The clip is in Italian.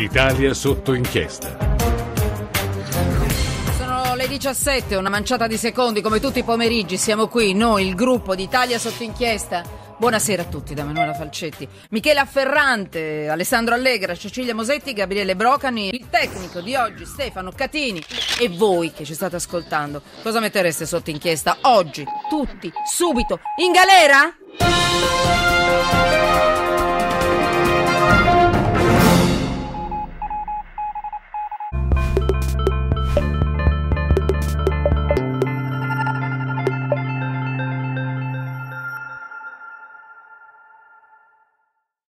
Italia Sotto Inchiesta. Alle 17, una manciata di secondi, come tutti i pomeriggi, siamo qui, noi, il gruppo di Italia Sotto Inchiesta. Buonasera a tutti da Manuela Falcetti. Michele Afferrante, Alessandro Allegra, Cecilia Mosetti, Gabriele Brocani, il tecnico di oggi Stefano Catini, e voi che ci state ascoltando, cosa mettereste sotto inchiesta oggi, tutti, subito, in galera?